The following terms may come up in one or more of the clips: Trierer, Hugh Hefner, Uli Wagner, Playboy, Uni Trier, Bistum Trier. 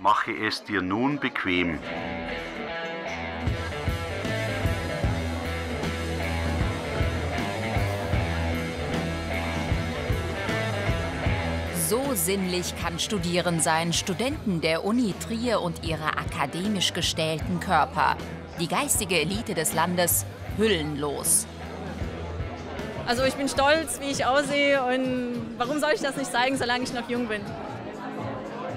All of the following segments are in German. Mache es dir nun bequem. So sinnlich kann Studieren sein, Studenten der Uni Trier und ihre akademisch gestählten Körper. Die geistige Elite des Landes hüllenlos. Also ich bin stolz, wie ich aussehe, und warum soll ich das nicht zeigen, solange ich noch jung bin?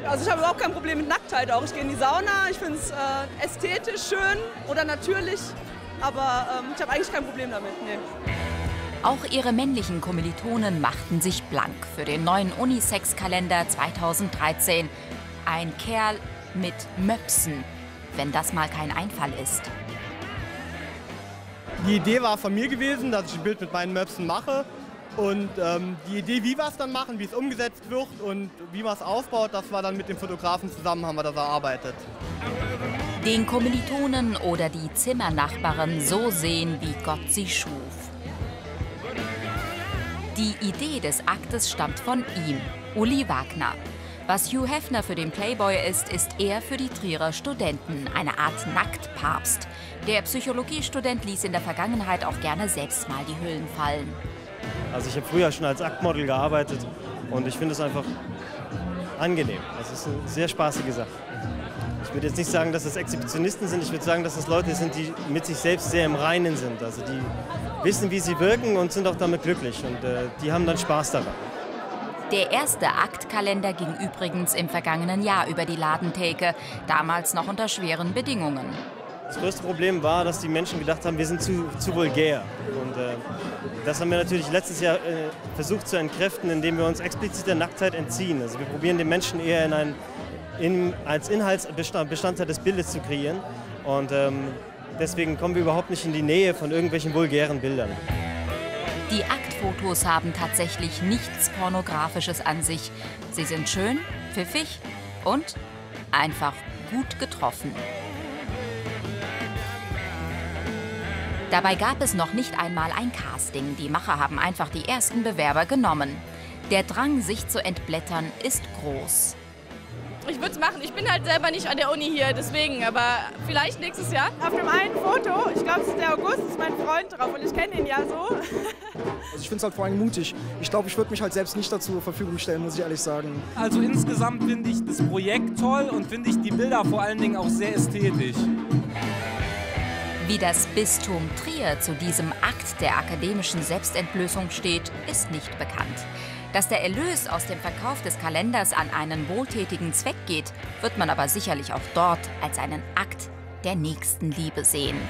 Also ich habe überhaupt kein Problem mit Nacktheit auch. Ich gehe in die Sauna, ich finde es ästhetisch schön oder natürlich, aber ich habe eigentlich kein Problem damit. Nee. Auch ihre männlichen Kommilitonen machten sich blank für den neuen Unisex-Kalender 2013. Ein Kerl mit Möpsen, wenn das mal kein Einfall ist. Die Idee war von mir gewesen, dass ich ein Bild mit meinen Möpsen mache. Und die Idee, wie wir es dann machen, wie es umgesetzt wird und wie man es aufbaut, das war dann mit dem Fotografen zusammen, haben wir das erarbeitet. Den Kommilitonen oder die Zimmernachbarn so sehen, wie Gott sie schuf. Die Idee des Aktes stammt von ihm, Uli Wagner. Was Hugh Hefner für den Playboy ist, ist er für die Trierer Studenten, eine Art Nacktpapst. Der Psychologiestudent ließ in der Vergangenheit auch gerne selbst mal die Hüllen fallen. Also ich habe früher schon als Aktmodel gearbeitet und ich finde es einfach angenehm. Es ist eine sehr spaßige Sache. Ich würde jetzt nicht sagen, dass das Exhibitionisten sind, ich würde sagen, dass das Leute sind, die mit sich selbst sehr im Reinen sind. Also die wissen, wie sie wirken und sind auch damit glücklich und die haben dann Spaß daran. Der erste Aktkalender ging übrigens im vergangenen Jahr über die Ladentheke, damals noch unter schweren Bedingungen. Das größte Problem war, dass die Menschen gedacht haben, wir sind zu vulgär. Und das haben wir natürlich letztes Jahr versucht zu entkräften, indem wir uns explizit der Nacktheit entziehen. Also wir probieren den Menschen eher als Inhaltsbestandteil des Bildes zu kreieren. Und deswegen kommen wir überhaupt nicht in die Nähe von irgendwelchen vulgären Bildern. Die Aktfotos haben tatsächlich nichts Pornografisches an sich. Sie sind schön, pfiffig und einfach gut getroffen. Dabei gab es noch nicht einmal ein Casting. Die Macher haben einfach die ersten Bewerber genommen. Der Drang, sich zu entblättern, ist groß. Ich würde es machen. Ich bin halt selber nicht an der Uni hier, deswegen, aber vielleicht nächstes Jahr. Auf dem einen Foto, ich glaube, es ist der August, ist mein Freund drauf und ich kenne ihn ja so. Also ich finde es halt vor allem mutig. Ich glaube, ich würde mich halt selbst nicht dazu zur Verfügung stellen, muss ich ehrlich sagen. Also insgesamt finde ich das Projekt toll und finde ich die Bilder vor allen Dingen auch sehr ästhetisch. Wie das Bistum Trier zu diesem Akt der akademischen Selbstentblößung steht, ist nicht bekannt. Dass der Erlös aus dem Verkauf des Kalenders an einen wohltätigen Zweck geht, wird man aber sicherlich auch dort als einen Akt der Nächstenliebe sehen.